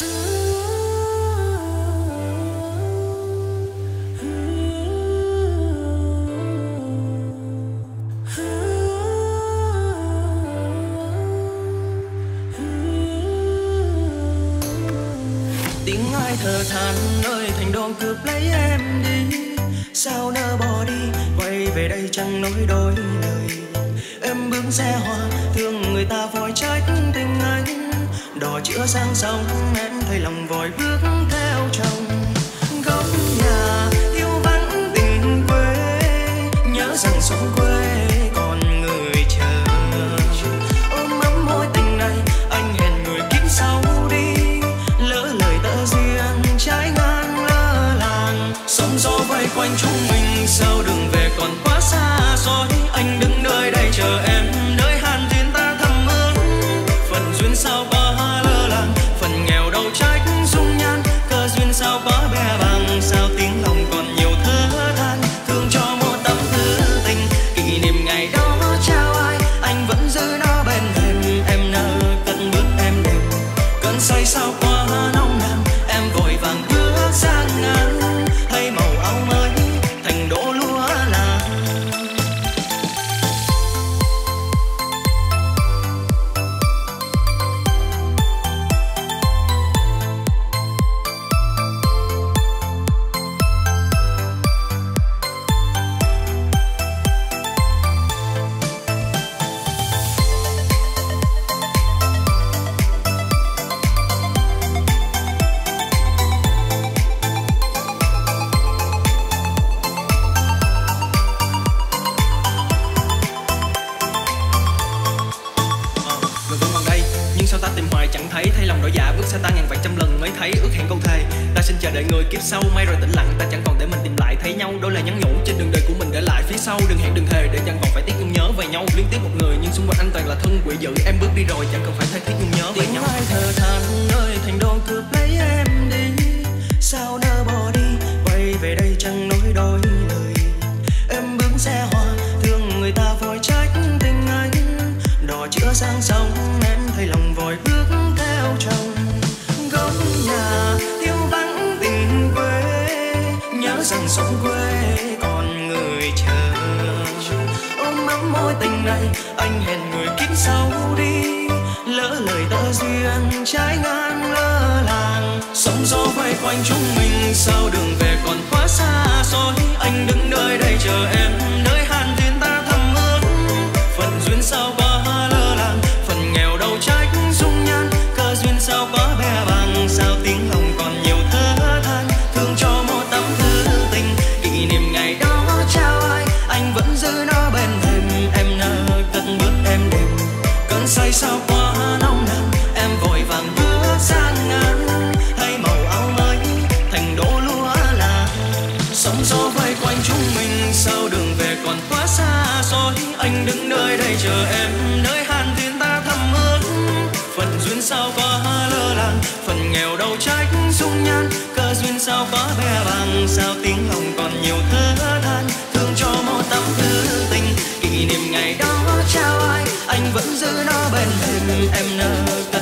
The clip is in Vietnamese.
Tiếng ai thở than nơi thành đồn cướp lấy em đi, sao nỡ bỏ đi, quay về đây chẳng nói đôi lời. Em bước xe hoa thương người ta vội trách tình anh, đò chữa sang sông em thấy lòng vội bước theo chồng. Góc nhà yêu vắng tình quê, nhớ rằng sống quê còn người chờ. Ôm ấm mối tình này anh hẹn người kín sau đi, lỡ lời tơ duyên trái ngang lỡ làng. Sóng gió vây quanh chúng mình sao đừng về còn quá xa xôi. Anh đứng nơi đây chờ em, nơi hàn duyên ta thầm ước. Phần duyên sao quá lơ làng, phần nghèo đâu trách dung nhan. Cơ duyên sao quá bè bàng, sao tiếng lòng còn nhiều thứ than. Thương cho một tâm tư tình, kỷ niệm ngày đó trao ai, anh vẫn giữ nó bên thềm. Em nỡ cất bước em đều, cơn say sao quá nông nàn. Em vội vàng bước sang ngang, thay màu áo mới thành đỗ lúa làng. Sao ta tìm hoài chẳng thấy, thay lòng đổi dạ bước xa ta ngàn vạn trăm lần mới thấy. Ước hẹn câu thề ta xin chờ đợi người kiếp sau, may rồi tĩnh lặng ta chẳng còn để mình tìm lại. Thấy nhau đôi lời nhắn nhủ trên đường đời của mình để lại phía sau. Đừng hẹn đừng thề để chẳng còn phải tiếc nhung nhớ về nhau. Liên tiếp một người nhưng xung quanh anh toàn là thân quỷ dữ. Em bước đi rồi chẳng cần phải thay thiết nhung nhớ về nhau. Tiếng ai thở than nơi thành đồn cướp lấy em đi, sao nỡ bỏ đi, quay về đây chẳng nói đôi lời. Em bước xe hoa thương người ta vội trách tình anh, đò chữa sang sông em thấy lòng vội bước theo chồng. Góc nhà thiếu vắng tình quê, nhớ rằng sống quê còn người chờ. Ôm ấm mối tình này anh hẹn người kín sau đi, lỡ lời tơ duyên trái ngang lỡ làng. Sóng gió vây quanh chúng mình sao đường về còn quá xa xôi. Anh đứng nơi đây chờ em, nơi hàn duyên ta thầm ước. Phần duyên sao quá lơ làng, phần nghèo đâu trách dung nhan. Cơ duyên sao quá bè bàng, sao tiếng lòng còn nhiều thứ than. Thương cho một tâm tư tình, kỷ niệm ngày đó trao ai, anh vẫn giữ nó bên thềm. Em nỡ cất bước em đều, cơn say sao quá nông nàn. Em vội vàng bước sang ngang, thay màu áo mới thành đỗ lúa là. Sóng gió vây quanh chúng mình sao đường về còn quá xa xôi. Anh đứng nơi đây chờ em, nơi hàn duyên ta thầm ước. Phần duyên sao quá lơ làng, phần nghèo đâu trách dung nhan. Cơ duyên sao quá bè bàng, sao tiếng lòng còn nhiều thứ than. Thương cho một tâm tư tình, kỷ niệm ngày đó trao ai, anh vẫn giữ nó bên thềm. Em nỡ